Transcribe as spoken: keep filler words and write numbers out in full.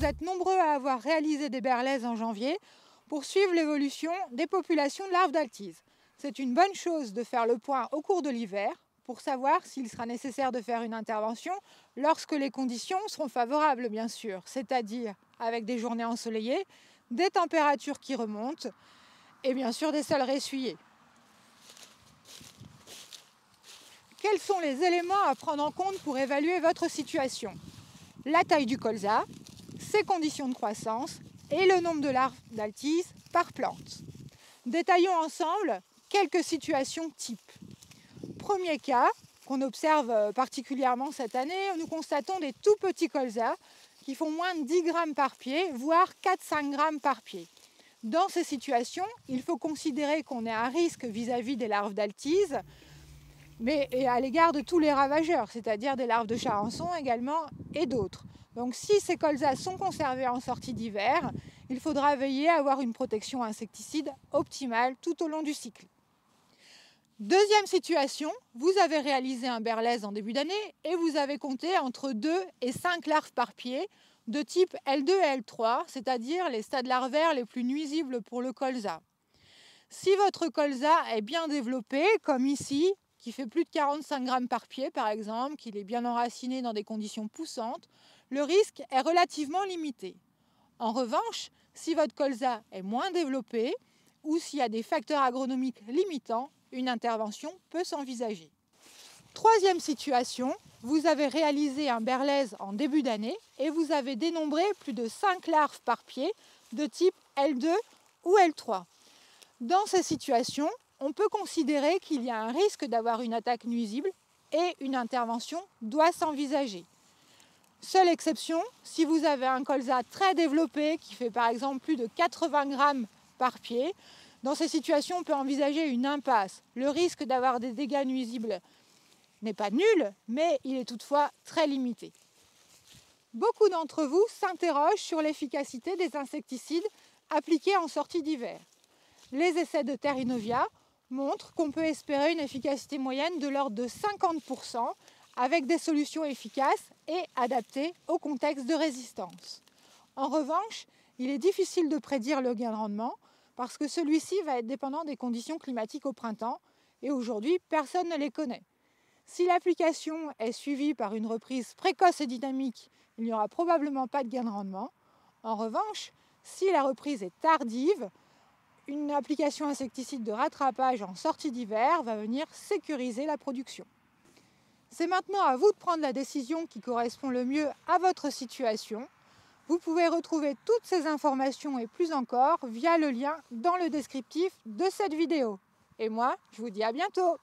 vous êtes nombreux à avoir réalisé des berlaises en janvier pour suivre l'évolution des populations de l'arbre d'altise. C'est une bonne chose de faire le point au cours de l'hiver pour savoir s'il sera nécessaire de faire une intervention lorsque les conditions seront favorables, bien sûr, c'est-à-dire avec des journées ensoleillées, des températures qui remontent et bien sûr des sols ressuyés. Quels sont les éléments à prendre en compte pour évaluer votre situation? La taille du colza, ses conditions de croissance et le nombre de larves d'altise par plante. Détaillons ensemble quelques situations types. Premier cas, qu'on observe particulièrement cette année, nous constatons des tout petits colzas qui font moins de dix grammes par pied, voire quatre à cinq grammes par pied. Dans ces situations, il faut considérer qu'on est à risque vis-à-vis des larves d'altise, mais et à l'égard de tous les ravageurs, c'est-à-dire des larves de charançon également et d'autres. Donc si ces colzas sont conservés en sortie d'hiver, il faudra veiller à avoir une protection insecticide optimale tout au long du cycle. Deuxième situation, vous avez réalisé un berlese en début d'année et vous avez compté entre deux et cinq larves par pied de type L deux et L trois, c'est-à-dire les stades larvaires les plus nuisibles pour le colza. Si votre colza est bien développé, comme ici, qui fait plus de quarante-cinq grammes par pied par exemple, qu'il est bien enraciné dans des conditions poussantes, le risque est relativement limité. En revanche, si votre colza est moins développé ou s'il y a des facteurs agronomiques limitants, une intervention peut s'envisager. Troisième situation, vous avez réalisé un berlese en début d'année et vous avez dénombré plus de cinq larves par pied de type L deux ou L trois. Dans ces situations, on peut considérer qu'il y a un risque d'avoir une attaque nuisible et une intervention doit s'envisager. Seule exception, si vous avez un colza très développé qui fait par exemple plus de quatre-vingts grammes par pied, dans ces situations on peut envisager une impasse. Le risque d'avoir des dégâts nuisibles n'est pas nul, mais il est toutefois très limité. Beaucoup d'entre vous s'interrogent sur l'efficacité des insecticides appliqués en sortie d'hiver. Les essais de Terres Inovia montrent qu'on peut espérer une efficacité moyenne de l'ordre de cinquante pour cent avec des solutions efficaces et adaptées au contexte de résistance. En revanche, il est difficile de prédire le gain de rendement parce que celui-ci va être dépendant des conditions climatiques au printemps et aujourd'hui, personne ne les connaît. Si l'application est suivie par une reprise précoce et dynamique, il n'y aura probablement pas de gain de rendement. En revanche, si la reprise est tardive, une application insecticide de rattrapage en sortie d'hiver va venir sécuriser la production. C'est maintenant à vous de prendre la décision qui correspond le mieux à votre situation. Vous pouvez retrouver toutes ces informations et plus encore via le lien dans le descriptif de cette vidéo. Et moi, je vous dis à bientôt!